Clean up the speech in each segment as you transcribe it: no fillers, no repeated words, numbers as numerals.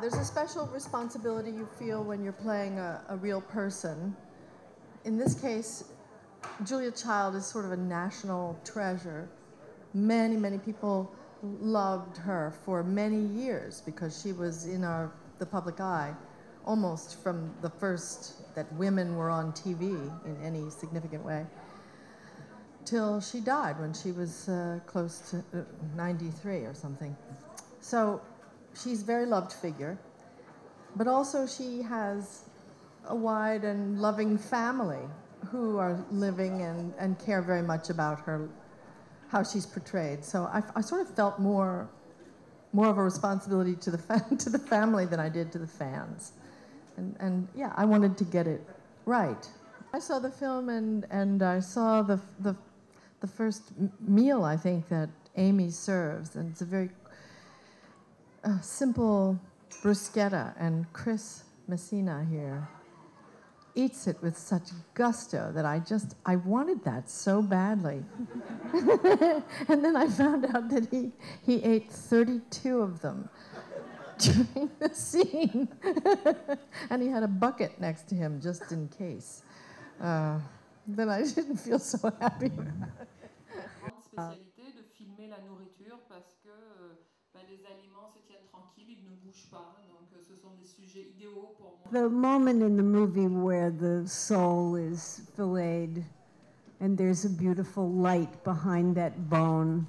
There's a special responsibility you feel when you're playing a real person. In this case, Julia Child is sort of a national treasure. Many, many people loved her for many years because she was in the public eye almost from the first that women were on TV in any significant way till she died when she was close to 93 or something. So she's a very loved figure, but also she has a wide and loving family who are living and care very much about her, how she's portrayed. So I sort of felt more of a responsibility to the family than I did to the fans. And yeah, I wanted to get it right. I saw the film and I saw the first meal, I think, that Amy serves, and it's a very simple bruschetta, and Chris Messina here eats it with such gusto that I wanted that so badly. And then I found out that he ate 32 of them during the scene. And he had a bucket next to him just in case. Then I didn't feel so happy about it. Spécialité de filmer la nourriture parce que les aliments se tiennent tranquilles, ils ne bougent pas. The moment in the movie where the sole is filleted and there's a beautiful light behind that bone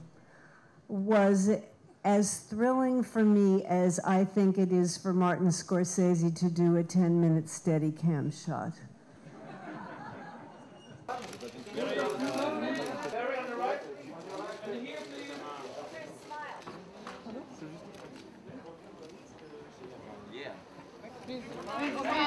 was as thrilling for me as I think it is for Martin Scorsese to do a 10-minute Steadicam shot. Please.